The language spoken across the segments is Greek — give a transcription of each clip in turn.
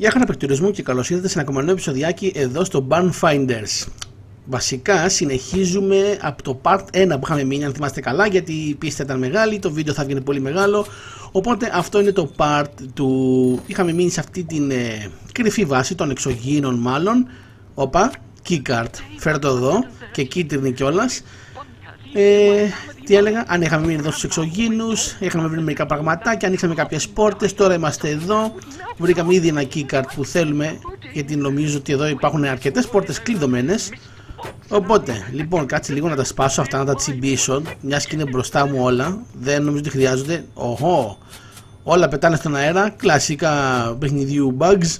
Γεια χαρά παικτουρισμού και καλώς ήρθατε σε ένα ακόμα νέο επεισοδιάκι εδώ στο Barn Finders. Βασικά συνεχίζουμε από το part 1 που είχαμε μείνει, αν θυμάστε καλά, γιατί η πίστα ήταν μεγάλη, το βίντεο θα βγαίνει πολύ μεγάλο. Οπότε αυτό είναι το part του... είχαμε μείνει σε αυτή την κρυφή βάση των εξωγήινων μάλλον. Όπα, keycard, φέρω το εδώ και κίτρινη κιόλας. Τι έλεγα, αν είχαμε μείνει εδώ στους εξωγήνους, είχαμε βρει μερικά πραγματάκια, ανοίξαμε κάποιες πόρτες, τώρα είμαστε εδώ. Βρήκαμε ήδη ένα keycard που θέλουμε, γιατί νομίζω ότι εδώ υπάρχουν αρκετές πόρτες κλειδωμένες. Οπότε, λοιπόν, κάτσε λίγο να τα σπάσω αυτά, να τα τσιμπήσω, μιας και είναι μπροστά μου όλα, δεν νομίζω ότι χρειάζονται. Οχο, όλα πετάνε στον αέρα, κλασικά παιχνιδιού bugs.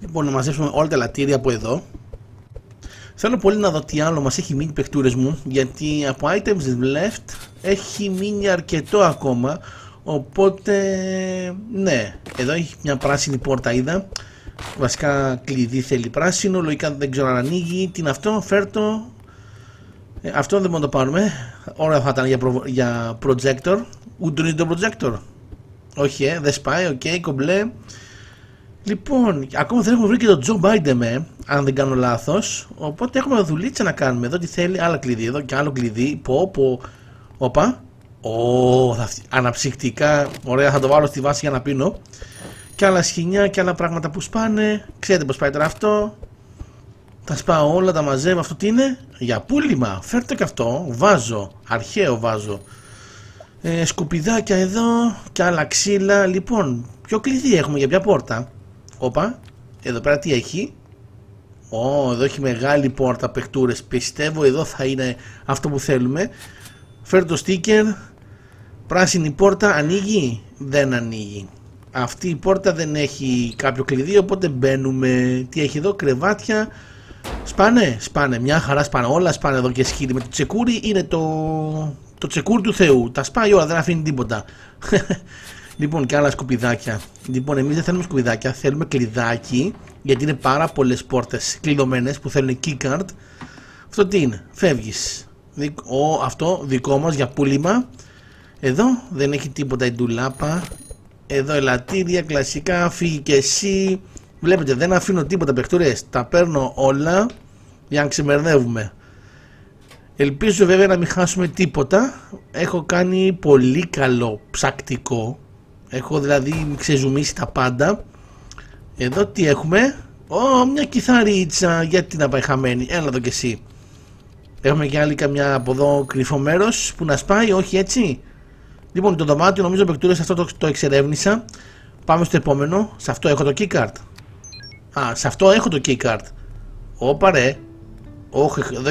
Λοιπόν, να μαζέψουμε όλα τα λατήρια από εδώ. Θέλω πολύ να δω τι άλλο μας έχει μείνει παιχτούρες μου, γιατί από items left έχει μείνει αρκετό ακόμα. Οπότε ναι, εδώ έχει μια πράσινη πόρτα, είδα. Βασικά κλειδί θέλει πράσινο, λογικά δεν ξέρω αν ανοίγει. Τι είναι αυτό, φέρτο. Αυτό δεν μπορούμε να το πάρουμε. Ωραία θα ήταν για projector. Ούτε είναι το projector. Όχι, δεν σπάει, οκ, κομπλέ. Λοιπόν, ακόμα δεν έχουμε βρει και τον Joe Biden, αν δεν κάνω λάθος. Οπότε έχουμε δουλίτσα να κάνουμε. Εδώ τι θέλει, άλλα κλειδί, εδώ και άλλο κλειδί. Όπα. Αναψυκτικά. Ωραία, θα το βάλω στη βάση για να πίνω. Και άλλα σχοινιά και άλλα πράγματα που σπάνε. Ξέρετε πως πάει τώρα αυτό. Τα σπάω όλα, τα μαζεύω. Αυτό τι είναι, για πούλημα. Φέρτε και αυτό. Βάζω. Αρχαίο βάζω. Σκουπιδάκια εδώ. Και άλλα ξύλα. Λοιπόν, ποιο κλειδί έχουμε για ποια πόρτα. Όπα, εδώ πέρα τι έχει. Εδώ έχει μεγάλη πόρτα παιχτούρες. Πιστεύω εδώ θα είναι αυτό που θέλουμε. Φέρω το στίκερ. Πράσινη πόρτα ανοίγει. Δεν ανοίγει. Αυτή η πόρτα δεν έχει κάποιο κλειδί. Οπότε μπαίνουμε. Τι έχει εδώ, κρεβάτια. Σπάνε, σπάνε. Μια χαρά σπάνε. Όλα σπάνε εδώ και σκύλι. Με το τσεκούρι είναι το τσεκούρι του Θεού. Τα σπάει όλα, δεν αφήνει τίποτα. Λοιπόν, και άλλα σκουπιδάκια. Λοιπόν, εμείς δεν θέλουμε σκουπιδάκια, θέλουμε κλειδάκι. Γιατί είναι πάρα πολλές πόρτες κλειδωμένες που θέλουν keycard. Αυτό τι είναι, φεύγεις. Αυτό δικό μας για πούλημα. Εδώ δεν έχει τίποτα η ντουλάπα. Εδώ ελαττήρια, κλασικά, φύγει και εσύ. Βλέπετε, δεν αφήνω τίποτα παιχτουρές. Τα παίρνω όλα για να ξεμερδεύουμε. Ελπίζω βέβαια να μην χάσουμε τίποτα. Έχω κάνει πολύ καλό ψακτικό. Έχω δηλαδή ξεζουμίσει τα πάντα. Εδώ τι έχουμε. Μια κιθαρίτσα. Γιατί να πάει χαμένη. Έλα εδώ κι εσύ. Έχουμε και άλλη καμιά από εδώ κρυφό μέρος που να σπάει. Όχι έτσι. Λοιπόν, το δωμάτιο νομίζω παικτούρες, αυτό το εξερεύνησα. Πάμε στο επόμενο. Σε αυτό έχω το keycard. Σε αυτό έχω το keycard. Όπα ρε. Όχι, εδώ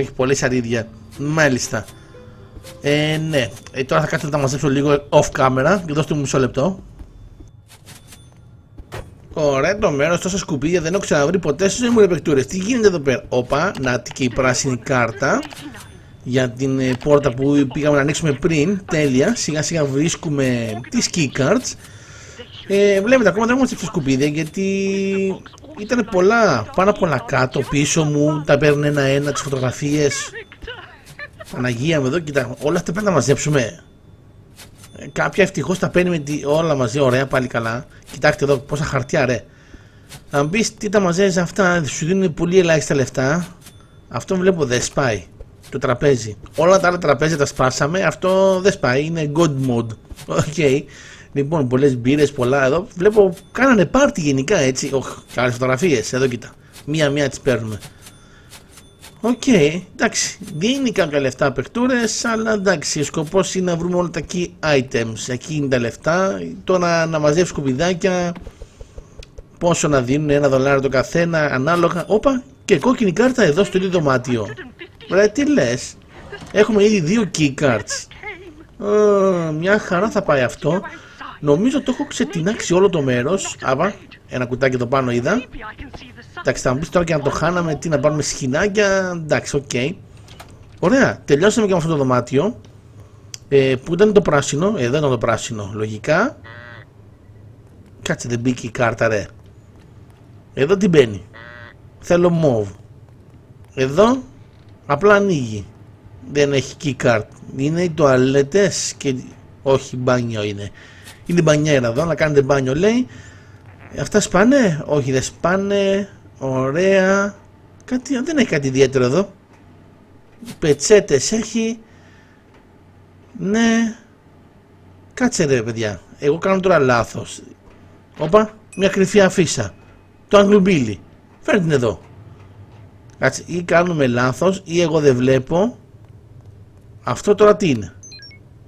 έχει πολλές σαρίδια. Μάλιστα. Ναι, τώρα θα κάτσω να τα μαζέψω λίγο off camera και δώστε μου μισό λεπτό. Ωραία, το μέρος, τόσα σκουπίδια δεν έχω ξαναβρει ποτέ στους μου παικτούρες. Τι γίνεται εδώ πέρα, όπα, να και η πράσινη κάρτα για την πόρτα που πήγαμε να ανοίξουμε πριν. Τέλεια, σιγά σιγά βρίσκουμε τις keycards. Βλέπετε, ακόμα δεν έχουμε μαζέψει σκουπίδια γιατί ήταν πολλά, πάνω πολλά κάτω πίσω μου. Τα παίρνουν ένα-ένα τις φωτογραφίες. Αναγία με εδώ, κοιτάξτε, όλα αυτά πρέπει να μαζέψουμε. Κάποια ευτυχώς τα παίρνει με όλα μαζί, ωραία, πάλι καλά. Κοιτάξτε εδώ πόσα χαρτιά, ρε. Να μου πεις τι τα μαζεύεις αυτά, σου δίνουν πολύ ελάχιστα λεφτά. Αυτό βλέπω δεν σπάει. Το τραπέζι. Όλα τα άλλα τραπέζια τα σπάσαμε, αυτό δεν σπάει, είναι god mode. Okay. Λοιπόν, πολλές μπύρες, πολλά εδώ. Βλέπω κάνανε πάρτι γενικά έτσι. Και άλλες φωτογραφίες, εδώ κοιτά. Μία-μία τις παίρνουμε. Οκ, εντάξει, δίνει κάποια λεφτά παιχτούρες, αλλά εντάξει, ο σκοπός είναι να βρούμε όλα τα key items. Εκεί είναι τα λεφτά, τώρα να μαζεύει σκουπιδάκια, πόσο να δίνουν, $1 το καθένα, ανάλογα. Όπα, και κόκκινη κάρτα εδώ στο ίδιο δωμάτιο. Ρε, τι λες, έχουμε ήδη 2 key cards. Μια χαρά θα πάει αυτό. Νομίζω το έχω ξετινάξει όλο το μέρος. Άπα, ένα κουτάκι εδώ πάνω είδα. Εντάξει, θα μου πεις τώρα και να το χάναμε, τι να πάρουμε σχοινάκια. Εντάξει, οκ. Ωραία, τελειώσαμε και με αυτό το δωμάτιο. Πού ήταν το πράσινο, εδώ ήταν το πράσινο, λογικά. Κάτσε, δεν μπήκε η κάρτα, ρε. Εδώ τι μπαίνει. Θέλω μοβ. Εδώ, απλά ανοίγει. Δεν έχει keycard. Είναι οι τουαλέτες και... όχι, μπάνιο είναι. Είναι μπανιέρα εδώ, να κάνετε μπάνιο λέει. Αυτά σπάνε, όχι δεν σπάνε, ωραία. Κάτι, δεν έχει κάτι ιδιαίτερο εδώ. Πετσέτες έχει. Ναι. Κάτσε ρε παιδιά, εγώ κάνω τώρα λάθος. Όπα, μια κρυφή αφίσα. Το αγγλουμπίλι, φέρνει την εδώ. Κάτσε, ή κάνουμε λάθος ή εγώ δεν βλέπω. Αυτό τώρα τι είναι?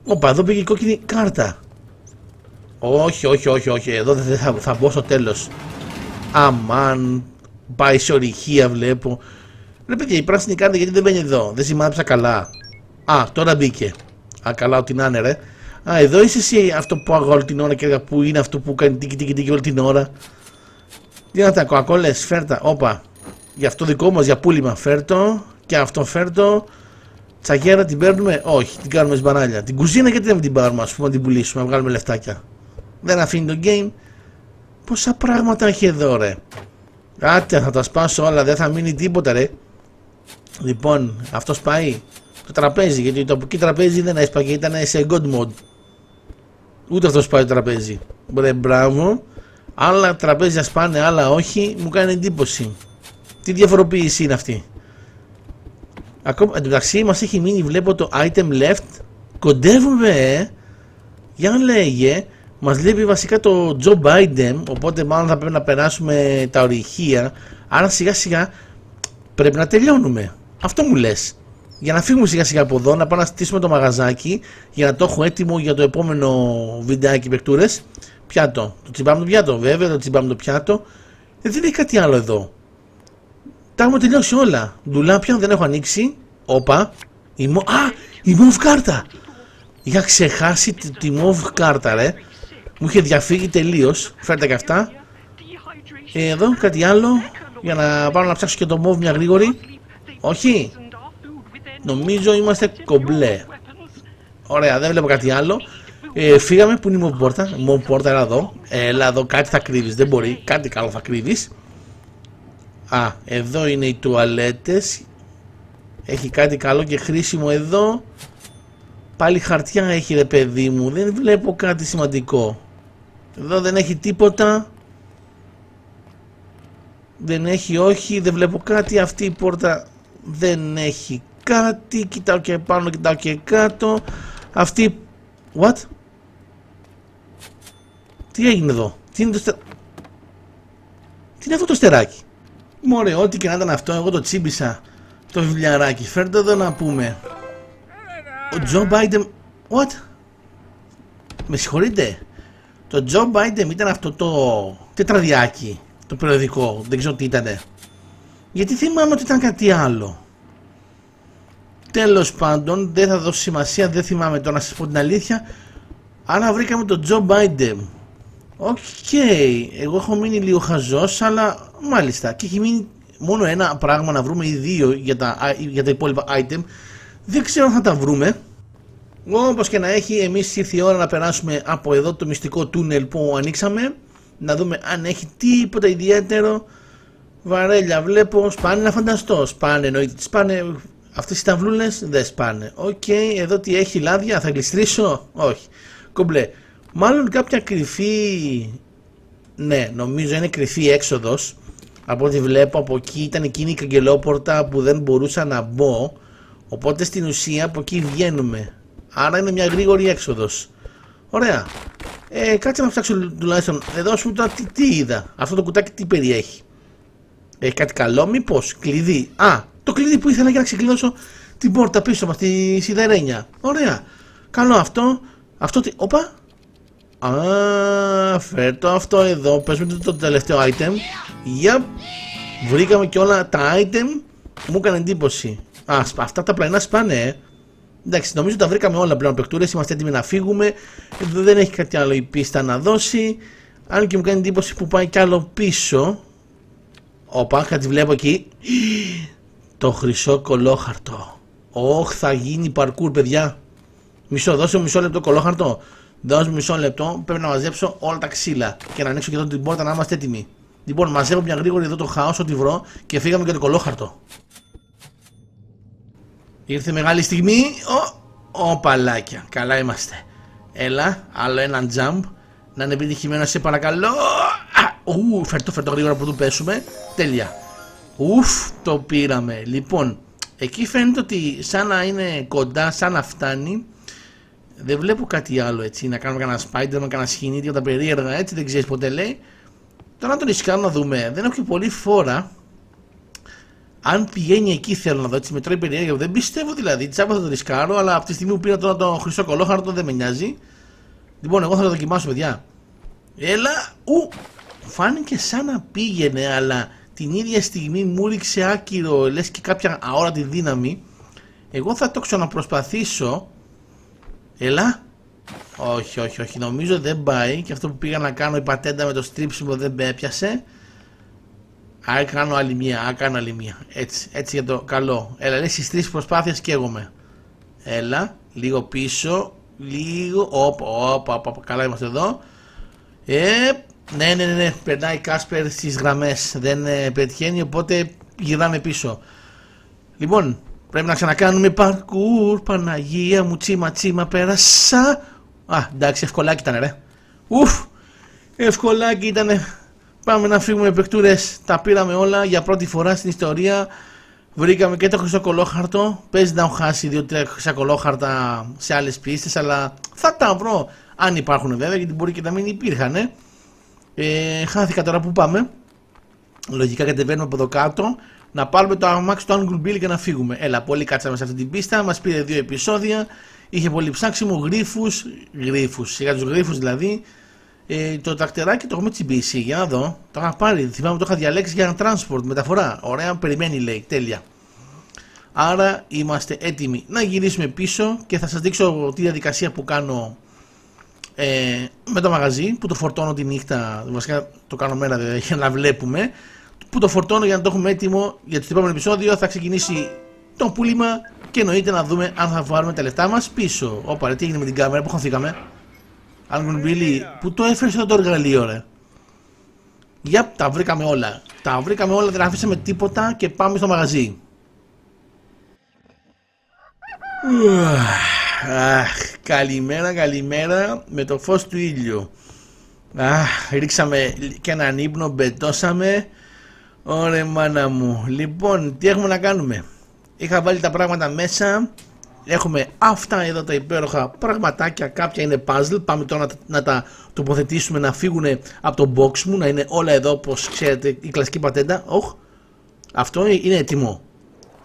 Όπα, εδώ πήγε η κόκκινη κάρτα. Όχι, όχι, όχι, όχι, εδώ δεν θα μπω στο τέλος. Αμάν, πάει σε ορυχία βλέπω. Ρε παιδιά, η πράσινη κάρτα γιατί δεν μπαίνει εδώ? Δεν σημάδεψα καλά. Α, τώρα μπήκε. Α, καλά ότι να είναι ρε. Α, εδώ είσαι εσύ αυτό που αγώ όλη την ώρα και που είναι αυτό που κάνει τίκι τίκι τίκι όλη την ώρα. Τι να τα κοακόλες, φέρτα, όπα. Γι' αυτό δικό μας για πούλημα φέρτο. Και αυτό φέρτο. Τσαγέρα την παίρνουμε, όχι, την κάνουμε σμπανάλια. Την κουζίνα γιατί δεν την πάρουμε, ας πούμε, να την πουλήσουμε, να βγάλουμε λεφτάκια. Δεν αφήνει το game. Πόσα πράγματα έχει εδώ ρε. Άτε θα τα σπάσω όλα, δεν θα μείνει τίποτα ρε. Λοιπόν, αυτό σπάει το τραπέζι, γιατί το από εκεί τραπέζι δεν έσπαγε, ήταν σε god mode. Ούτε αυτό σπάει το τραπέζι. Μπρε, μπράβο. Άλλα τραπέζια σπάνε, άλλα όχι, μου κάνει εντύπωση. Τι διαφοροποίηση είναι αυτή. Ακόμα, εν τω μεταξύ μας έχει μείνει, βλέπω το item left. Κοντεύουμε, για λέγε. Μας λείπει βασικά το Joe Biden, οπότε μάλλον θα πρέπει να περάσουμε τα ορυχεία. Άρα σιγά σιγά πρέπει να τελειώνουμε. Αυτό μου λες. Για να φύγουμε σιγά σιγά από εδώ, να πάμε να στήσουμε το μαγαζάκι. Για να το έχω έτοιμο για το επόμενο βιντεάκι παικτούρες. Πιάτο, το τσιμπάμε το πιάτο, βέβαια το τσιμπάμε το πιάτο. Δεν έχει κάτι άλλο εδώ. Τα έχουμε τελειώσει όλα. Ντουλάπια δεν έχω ανοίξει. Όπα. Α, η μοβ κάρτα. Είχα ξεχάσει τη μοβ κάρτα ρε. Μου είχε διαφύγει τελείως. Φέρτε και αυτά. Εδώ κάτι άλλο. Για να πάω να ψάξω και το μοβ μια γρήγορη. Όχι. Νομίζω είμαστε κομπλέ. Ωραία, δεν βλέπω κάτι άλλο. Φύγαμε, που είναι η μοβ πόρτα. Μοβ πόρτα, έλα εδώ. Έλα εδώ, κάτι θα κρύβεις. Δεν μπορεί, κάτι καλό θα κρύβεις. Α, εδώ είναι οι τουαλέτες. Έχει κάτι καλό και χρήσιμο εδώ. Πάλι χαρτιά έχει ρε παιδί μου. Δεν βλέπω κάτι σημαντικό. Εδώ δεν έχει τίποτα. Δεν έχει, όχι, δεν βλέπω κάτι. Αυτή η πόρτα δεν έχει κάτι. Κοιτάω και πάνω, κοιτάω και κάτω. Αυτή... What? Τι έγινε εδώ? Τι είναι, τι είναι αυτό το στεράκι? Μωρέ, ό,τι και να ήταν αυτό, εγώ το τσίμπησα. Το βιβλιαράκι, φέρτε εδώ να πούμε. Ο Τζο Μπάιντεμ... What? Με συγχωρείτε. Το Τζο Μπάιντεμ ήταν αυτό το τετραδιάκι, το περιοδικό, δεν ξέρω τι ήτανε. Γιατί θυμάμαι ότι ήταν κάτι άλλο. Τέλος πάντων, δεν θα δώσω σημασία, δεν θυμάμαι τώρα να σας πω την αλήθεια. Άρα βρήκαμε τον Τζο Μπάιντεμ. Οκ, εγώ έχω μείνει λίγο χαζός, αλλά μάλιστα. Και έχει μείνει μόνο ένα πράγμα να βρούμε ή δύο για τα υπόλοιπα item. Δεν ξέρω αν θα τα βρούμε. Όπως και να έχει, εμείς ήρθε η ώρα να περάσουμε από εδώ το μυστικό τούνελ που ανοίξαμε. Να δούμε αν έχει τίποτα ιδιαίτερο. Βαρέλια βλέπω, σπάνε να φανταστώ. Σπάνε εννοείται, σπάνε. Αυτές οι ταυλούλες δεν σπάνε. Οκ, εδώ τι έχει, λάδια, θα γλιστρήσω? Όχι, κομπλέ. Μάλλον κάποια κρυφή... Ναι, νομίζω είναι κρυφή έξοδος. Από ό,τι βλέπω από εκεί ήταν εκείνη η καγκελόπορτα που δεν μπορούσα να μπω. Οπότε στην ουσία από εκεί βγαίνουμε. Άρα είναι μια γρήγορη έξοδος. Ωραία. Κάτσε να ψάξω τουλάχιστον. Εδώ ας πούμε τώρα τι είδα. Αυτό το κουτάκι τι περιέχει? Έχει κάτι καλό μήπως? Κλειδί. Α, το κλειδί που ήθελα για να ξεκλειδώσω την πόρτα πίσω μας, τη σιδερένια. Ωραία. Καλό αυτό. Αυτό τι... Όπα. Α, φέρτω αυτό εδώ. Παίζουμε το τελευταίο item. Yep. Βρήκαμε και όλα τα item. Μου έκανε εντύπωση. Α, αυτά τα πλαϊνά σπάνε, Εντάξει, νομίζω τα βρήκαμε όλα πλέον παικτούρες. Είμαστε έτοιμοι να φύγουμε. Εδώ δεν έχει κάτι άλλο η πίστα να δώσει. Αν και μου κάνει εντύπωση που πάει κι άλλο πίσω. Όπα, κάτι βλέπω εκεί. Το χρυσό κολόχαρτο. Όχ, θα γίνει παρκούρ, παιδιά. Μισό, δώσε μου μισό λεπτό κολόχαρτο. Δώσ' μισό λεπτό, πρέπει να μαζέψω όλα τα ξύλα. Και να ανοίξω και εδώ την πόρτα να είμαστε έτοιμοι. Λοιπόν, μαζεύω μια γρήγορη εδώ το χάος, ό,τι βρω. Και φύγαμε και το κολόχαρτο. Ήρθε μεγάλη στιγμή. Ω, παλάκια. Καλά είμαστε. Έλα, άλλο έναν jump. Να είναι επιτυχημένο, σε παρακαλώ. Φέρ' το γρήγορα που του πέσουμε. Τέλεια. Ουφ, το πήραμε. Λοιπόν, εκεί φαίνεται ότι σαν να είναι κοντά, σαν να φτάνει. Δεν βλέπω κάτι άλλο έτσι. Να κάνουμε κανένα spider, να κανένα σχοινίδια, τα περίεργα έτσι. Δεν ξέρει ποτέ λέει. Τώρα να τον ρισκάρω να δούμε. Δεν έχω και πολύ φόρα. Αν πηγαίνει εκεί θέλω να δω. Έτσι με τρώει περίεργα. Δεν πιστεύω δηλαδή. Τσάπα θα τον ρισκάρω. Αλλά από τη στιγμή που πήρα τώρα τον χρυσό κολόχαρτο δεν με νοιάζει. Λοιπόν, εγώ θα το δοκιμάσω, παιδιά. Έλα. Ου. Φάνηκε σαν να πήγαινε, αλλά την ίδια στιγμή μου ρίξε άκυρο, λες και κάποια αόρατη δύναμη. Εγώ θα το ξαναπροσπαθήσω. Έλα. Όχι, όχι, όχι. Νομίζω δεν πάει. Και αυτό που πήγα να κάνω η πατέντα με το στρίψιμο δεν με έπιασε. Α, κάνω άλλη μία. Έτσι, έτσι για το καλό. Έλα, λες στις τρεις προσπάθειες και εγώ με. Έλα. Λίγο πίσω. Λίγο. Όπα. Καλά είμαστε εδώ. Ναι, περνάει Κάσπερ στις γραμμές, δεν πετυχαίνει, οπότε γυρνάμε πίσω. Λοιπόν, πρέπει να ξανακάνουμε parkour, Παναγία μου, τσίμα, πέρασα. Α, εντάξει, ευκολάκι ήτανε ρε. Ουφ, ευκολάκι ήτανε. Πάμε να φύγουμε παικτούρες, τα πήραμε όλα για πρώτη φορά στην ιστορία. Βρήκαμε και το χρυσό κολόχαρτο, παίζει να έχω χάσει 2-3 χρυσά κολόχαρτα σε άλλες πίστες, αλλά θα τα βρω, αν υπάρχουν βέβαια, γιατί μπορεί και να μην υπήρχανε. Χάθηκα τώρα που πάμε. Λογικά κατεβαίνουμε από εδώ κάτω. Να πάρουμε το αμάξι του Uncle Bill και να φύγουμε. Έλα, πολύ κάτσαμε σε αυτή την πίστα. Μας πήρε 2 επεισόδια. Είχε πολύ ψάξιμο. Γρίφους. Για τους γρίφους δηλαδή. Το τρακτεράκι το έχουμε τσιμπήσει. Για να δω. Το είχα πάρει. Θυμάμαι το είχα διαλέξει για ένα transport. Μεταφορά. Ωραία, περιμένει λέει. Τέλεια. Άρα είμαστε έτοιμοι να γυρίσουμε πίσω και θα σας δείξω τη διαδικασία που κάνω. Με το μαγαζί που το φορτώνω τη νύχτα, βασικά το κάνω μέρα δηλαδή, για να βλέπουμε. Που το φορτώνω για να το έχουμε έτοιμο για το επόμενο επεισόδιο. Θα ξεκινήσει το πούλημα και εννοείται να δούμε αν θα βάλουμε τα λεφτά μας πίσω. Ωπα, ρε, τι έγινε με την κάμερα, που χωθήκαμε. Άγκον Μπίλι, που το έφερε εδώ το εργαλείο, ρε. Για τα βρήκαμε όλα. Δεν αφήσαμε τίποτα και πάμε στο μαγαζί. Αχ, καλημέρα με το φως του ήλιου. Αχ, ρίξαμε και έναν ύπνο, μπετώσαμε. Ωρε μάνα μου. Λοιπόν, τι έχουμε να κάνουμε. Είχα βάλει τα πράγματα μέσα. Έχουμε αυτά εδώ τα υπέροχα πραγματάκια. Κάποια είναι puzzle. Πάμε τώρα να τα τοποθετήσουμε να φύγουν από το box μου. Να είναι όλα εδώ όπως ξέρετε η κλασική πατέντα. Οχ, αυτό είναι έτοιμο.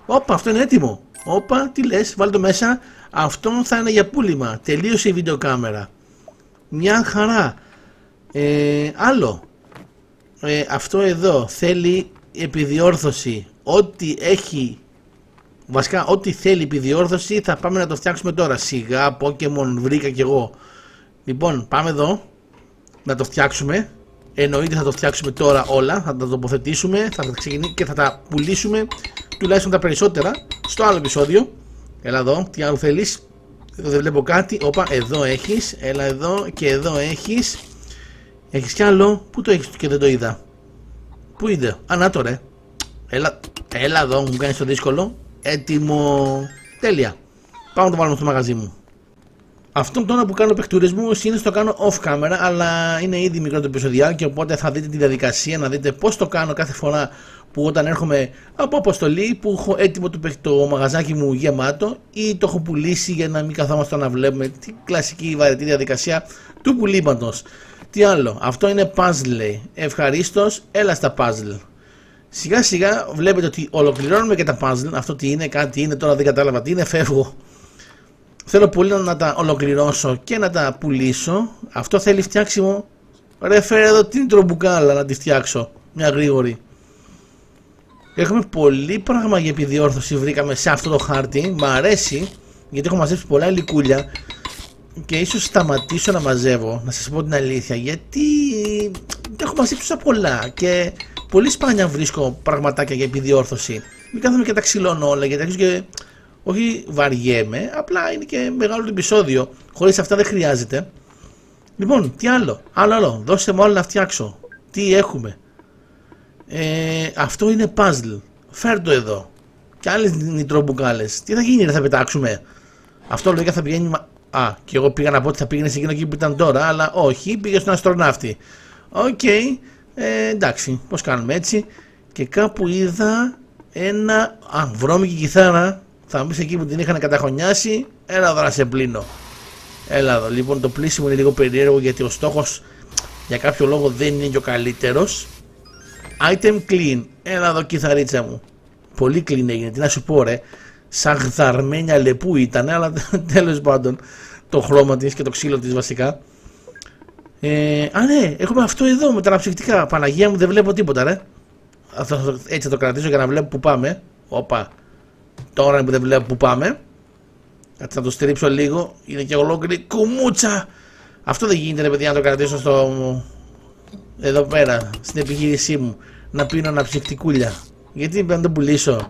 Όπα, αυτό είναι έτοιμο. Όπα, τι λες, βάλε το μέσα. Αυτό θα είναι για πούλημα. Τελείωσε η βιντεοκάμερα. Μια χαρά. Άλλο. Αυτό εδώ θέλει επιδιόρθωση. Ό,τι έχει. Βασικά, ό,τι θέλει επιδιόρθωση θα πάμε να το φτιάξουμε τώρα. Σιγά, Pokemon, βρήκα κι εγώ. Λοιπόν, πάμε εδώ. Να το φτιάξουμε. Εννοείται θα το φτιάξουμε τώρα όλα. Θα τα τοποθετήσουμε. Θα ξεκινήσουμε και θα τα πουλήσουμε. Τουλάχιστον τα περισσότερα. Στο άλλο επεισόδιο. Έλα εδώ, τι άλλο θέλεις. Εδώ δεν βλέπω κάτι. Όπα, εδώ έχεις. Έλα εδώ και εδώ έχεις. Έχεις κι άλλο. Πού το έχεις και δεν το είδα. Πού είδε. Α, να το ρε. Έλα εδώ, μου κάνεις το δύσκολο. Έτοιμο. Τέλεια. Πάμε να το βάλουμε στο μαγαζί μου. Αυτό τώρα που κάνω παικτουρισμό συνήθως το κάνω off camera, αλλά είναι ήδη μικρό το επεισοδιάκι, οπότε θα δείτε τη διαδικασία, να δείτε πώς το κάνω κάθε φορά που όταν έρχομαι από αποστολή, που έχω έτοιμο το μαγαζάκι μου γεμάτο ή το έχω πουλήσει για να μην καθόμαστε να βλέπουμε την κλασική βαρετή διαδικασία του πουλήματος. Τι άλλο, αυτό είναι puzzle λέει. Ευχαρίστως, έλα στα puzzle. Σιγά σιγά βλέπετε ότι ολοκληρώνουμε και τα puzzle, αυτό τι είναι, κάτι είναι, τώρα δεν κατάλαβα τι είναι, φεύγω. Θέλω πολύ να τα ολοκληρώσω και να τα πουλήσω. Αυτό θέλει φτιάξιμο. Ρε φέρε εδώ την τρομπουκάλα να τη φτιάξω. Μια γρήγορη. Έχουμε πολύ πράγμα για επιδιόρθωση βρήκαμε σε αυτό το χάρτη. Μ' αρέσει γιατί έχω μαζέψει πολλά υλικούλια. Και ίσως σταματήσω να μαζεύω. Να σας πω την αλήθεια. Γιατί έχω μαζέψει πολλά. Και πολύ σπάνια βρίσκω πραγματάκια για επιδιόρθωση. Μην κάθομαι και τα ξυλώνω όλα γιατί αρχίζω και... Όχι βαριέμαι, απλά είναι και μεγάλο το επεισόδιο. Χωρίς αυτά δεν χρειάζεται. Λοιπόν, τι άλλο. Άλλο. Δώσε μου άλλο να φτιάξω. Τι έχουμε. Αυτό είναι puzzle. Φέρ το εδώ. Και άλλες νητρομπουκάλες. Τι θα γίνει, ρε, θα πετάξουμε. Αυτό λογικά θα πηγαίνει. Α, και εγώ πήγα να πω ότι θα πήγαινε σε εκείνο εκεί που ήταν τώρα, αλλά όχι, πήγε στον αστροναύτη. Οκ. Εντάξει, πώς κάνουμε έτσι. Και κάπου είδα ένα βρώμικη κιθάρα. Θα μπεις εκεί που την είχαν καταχωνιάσει. Έλα εδώ να σε πλύνω. Έλα εδώ. Λοιπόν, το πλήσιμο είναι λίγο περίεργο γιατί ο στόχος για κάποιο λόγο δεν είναι και ο καλύτερος. Item clean. Έλα εδώ κιθαρίτσα μου. Πολύ clean έγινε. Τι να σου πω ρε. Σαν γδαρμένια λεπού ήταν. Αλλά τέλος πάντων το χρώμα της και το ξύλο της βασικά. Α ναι, έχουμε αυτό εδώ με τα αναψυκτικά. Παναγία μου, δεν βλέπω τίποτα ρε. Έτσι θα το κρατήσω για να βλέπω που πάμε. Όπα. Τώρα που δεν βλέπω που πάμε. Κάτσε να το στηρίψω λίγο. Είναι και ολόκληρη κουμούτσα. Αυτό δεν γίνεται ρε παιδιά να το κρατήσω στο... εδώ πέρα, στην επιχείρησή μου. Να πίνω αναψυκτικούλια. Γιατί πρέπει να το πουλήσω.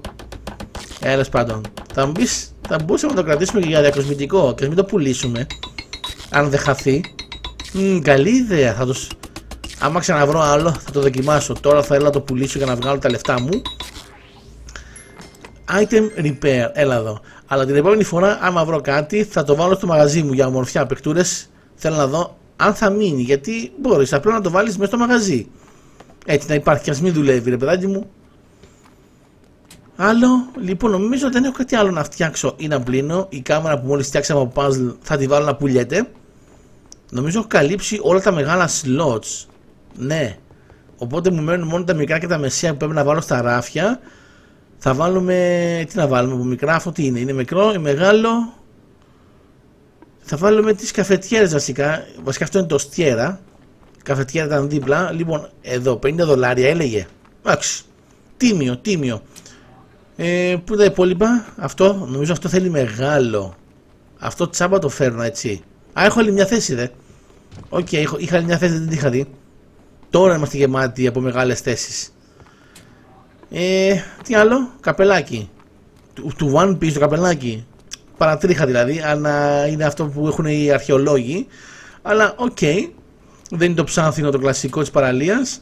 Έλα πάντων. Θα μου πεις, θα μπορούσαμε να το κρατήσουμε και για διακοσμητικό. Και μην το πουλήσουμε. Αν δεν χαθεί. Καλή ιδέα. Θα τους... άμα ξαναβρω άλλο θα το δοκιμάσω. Τώρα θα έλα το πουλήσω για να βγάλω τα λεφτά μου. Item repair. Έλα εδώ. Αλλά την επόμενη φορά άμα βρω κάτι θα το βάλω στο μαγαζί μου για ομορφιά παικτούρες. Θέλω να δω αν θα μείνει. Γιατί μπορείς απλά να το βάλεις μέσα στο μαγαζί. Έτσι να υπάρχει και ας μην δουλεύει ρε παιδάκι μου. Άλλο. Λοιπόν, νομίζω δεν έχω κάτι άλλο να φτιάξω ή να πλύνω. Η κάμερα που μόλις φτιάξαμε από puzzle θα τη βάλω να πουλιέται. Νομίζω έχω καλύψει όλα τα μεγάλα slots. Ναι. Οπότε μου μένουν μόνο τα μικρά και τα μεσαία που πρέπει να βάλω στα ράφια. Θα βάλουμε. Τι να βάλουμε από μικρά, αυτό τι είναι. Είναι μικρό ή μεγάλο. Θα βάλουμε τις καφετιέρες βασικά. Βασικά αυτό είναι το στιέρα. Καφετιέρα ήταν δίπλα. Λοιπόν, εδώ $50 έλεγε. Εντάξει. Τίμιο, τίμιο. Πού τα υπόλοιπα. Αυτό νομίζω αυτό θέλει μεγάλο. Αυτό τσάμπα το φέρνω έτσι. Α, έχω άλλη μια θέση δε. Οκ, είχα άλλη μια θέση, δεν την είχα δει. Τώρα είμαστε γεμάτοι από μεγάλες θέσεις. Τι άλλο, καπελάκι. Του One Piece το καπελάκι. Παρατρίχα δηλαδή, αλλά είναι αυτό που έχουν οι αρχαιολόγοι. Αλλά οκ, δεν είναι το ψάνθινο το κλασικό της παραλίας.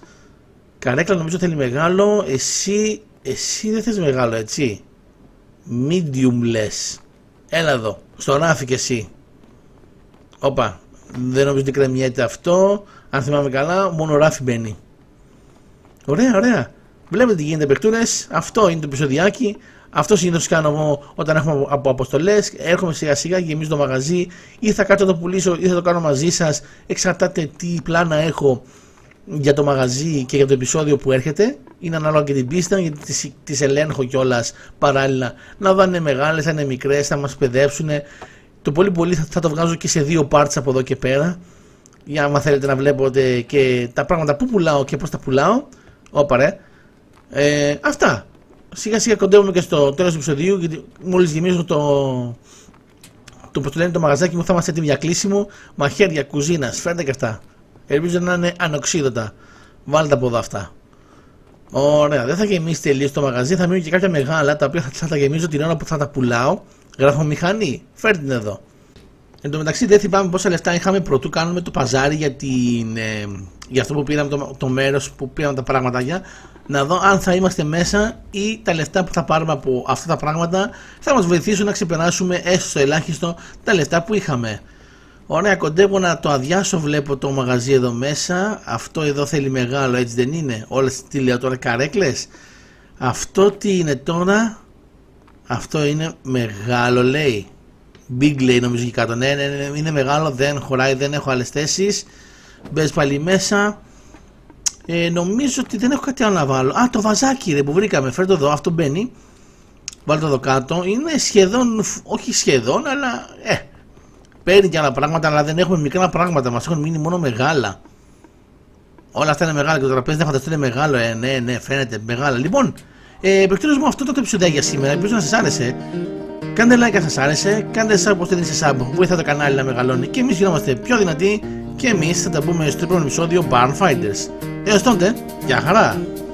Καρέκλα νομίζω θέλει μεγάλο. Εσύ δεν θες μεγάλο έτσι. Medium λες. Έλα εδώ, στο ράφι και εσύ. Όπα, δεν νομίζω ότι κρεμιέται αυτό. Αν θυμάμαι καλά, μόνο ράφι μπαίνει. Ωραία, ωραία. Βλέπετε τι γίνεται παικτούρες. Αυτό είναι το επεισοδιάκι. Αυτό συνήθως κάνω εγώ όταν έχουμε από αποστολές. Έρχομαι σιγά σιγά και γεμίζω το μαγαζί. Ή θα κάτσω να το πουλήσω ή θα το κάνω μαζί σας. Εξαρτάται τι πλάνα έχω για το μαγαζί και για το επεισόδιο που έρχεται. Είναι ανάλογα και την πίστα γιατί τις ελέγχω κιόλας παράλληλα. Να δω αν είναι μεγάλες, αν είναι μικρές, θα μας παιδεύσουν. Το πολύ πολύ θα το βγάζω και σε δύο parts από εδώ και πέρα. Για άμα θέλετε να βλέπετε και τα πράγματα που πουλάω και πώς τα πουλάω. Όπα ρε. Αυτά. Σιγά σιγά κοντεύουμε και στο τέλος του επεισοδίου. Γιατί μόλις γεμίζω το μαγαζάκι μου θα είμαστε έτοιμοι για κλείσιμο. Μαχαίρια, κουζίνα, φέρνετε και αυτά. Ελπίζω να είναι ανοξίδωτα. Βάλτε από εδώ αυτά. Ωραία. Δεν θα γεμίσει τελείως το μαγαζί. Θα μείνουν και κάποια μεγάλα τα οποία θα τα γεμίζω την ώρα που θα τα πουλάω. Γραφομηχανή, φέρτε την εδώ. Εν τω μεταξύ δεν θυμάμαι πόσα λεφτά είχαμε πρωτού κάνουμε το παζάρι για, για αυτό που πήραμε το μέρος που πήραμε τα πραγματάκια. Να δω αν θα είμαστε μέσα ή τα λεφτά που θα πάρουμε από αυτά τα πράγματα θα μας βοηθήσουν να ξεπεράσουμε έστω στο ελάχιστο τα λεφτά που είχαμε. Ωραία, κοντεύω να το αδειάσω, βλέπω το μαγαζί εδώ μέσα. Αυτό εδώ θέλει μεγάλο, έτσι δεν είναι. Όλες τι λέω τώρα, καρέκλες. Αυτό τι είναι τώρα. Αυτό είναι μεγάλο λέει. Big λέει νομίζω και κάτω. Ναι, ναι, ναι, είναι μεγάλο, δεν χωράει, δεν έχω άλλες θέσεις. Μπες πάλι μέσα. Νομίζω ότι δεν έχω κάτι άλλο να βάλω. Α, το βαζάκι ρε που βρήκαμε, φέρ το εδώ, αυτό μπαίνει. Βάλτε το εδώ κάτω. Είναι σχεδόν, όχι σχεδόν, αλλά παίρνει και άλλα πράγματα, αλλά δεν έχουμε μικρά πράγματα, μας έχουν μείνει μόνο μεγάλα. Όλα αυτά είναι μεγάλα και το τραπέζι δεν φανταστώ είναι μεγάλο. Ναι, ναι, φαίνεται μεγάλα. Λοιπόν, παικτήρες μου, αυτό ήταν το επεισόδιο για σήμερα. Ελπίζω να σας άρεσε. Κάντε like αν σας άρεσε. Κάντε sub όπως δεν είσαι sub. Βοηθά το κανάλι να μεγαλώνει και εμείς γινόμαστε πιο δυνατοί. Και εμείς θα τα πούμε στο επόμενο επεισόδιο Barn Finders. Έως τότε, γεια χαρά!